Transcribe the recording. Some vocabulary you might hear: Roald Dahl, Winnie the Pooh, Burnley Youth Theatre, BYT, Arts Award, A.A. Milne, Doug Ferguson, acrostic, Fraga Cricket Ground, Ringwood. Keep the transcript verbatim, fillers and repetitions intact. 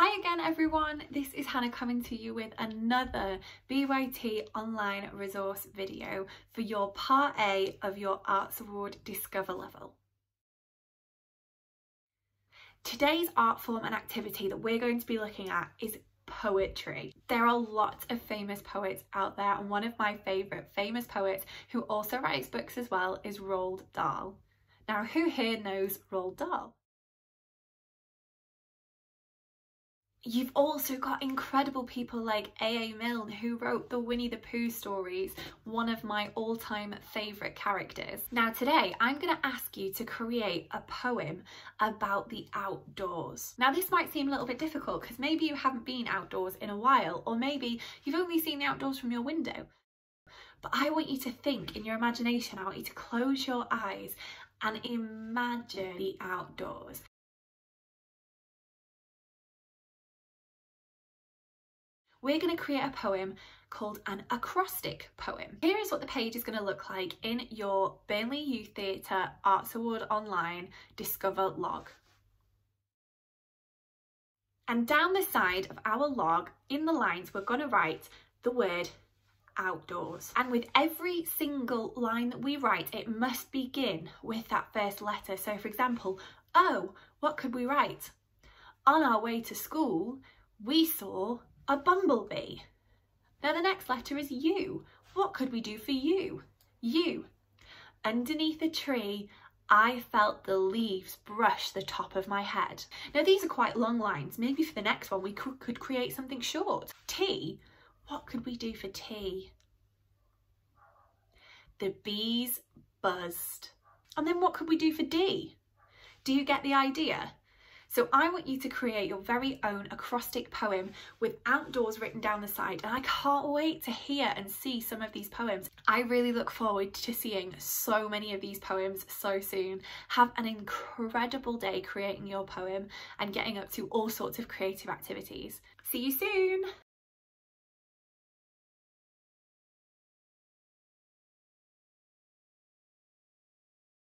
Hi again everyone, this is Hannah coming to you with another B Y T online resource video for your Part A of your Arts Award Discover level. Today's art form and activity that we're going to be looking at is poetry. There are lots of famous poets out there, and one of my favourite famous poets who also writes books as well is Roald Dahl. Now, who here knows Roald Dahl? You've also got incredible people like A A Milne, who wrote the Winnie the Pooh stories, one of my all-time favourite characters. Now today I'm going to ask you to create a poem about the outdoors. Now this might seem a little bit difficult because maybe you haven't been outdoors in a while, or maybe you've only seen the outdoors from your window. But I want you to think in your imagination, I want you to close your eyes and imagine the outdoors. We're going to create a poem called an acrostic poem. Here is what the page is going to look like in your Burnley Youth Theatre Arts Award Online Discover log. And down the side of our log, in the lines, we're going to write the word outdoors. And with every single line that we write, it must begin with that first letter. So for example, O, what could we write? On our way to school, we saw a bumblebee. Now the next letter is U. What could we do for you? U. Underneath a tree, I felt the leaves brush the top of my head. Now these are quite long lines. Maybe for the next one we could create something short. T. What could we do for T? The bees buzzed. And then what could we do for D? Do you get the idea? So I want you to create your very own acrostic poem with outdoors written down the side, and I can't wait to hear and see some of these poems. I really look forward to seeing so many of these poems so soon. Have an incredible day creating your poem and getting up to all sorts of creative activities. See you soon!